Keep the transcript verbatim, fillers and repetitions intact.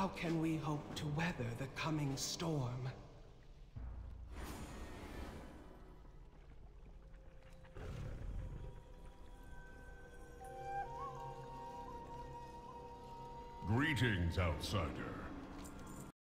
How can we hope to weather the coming storm? Greetings, outsider.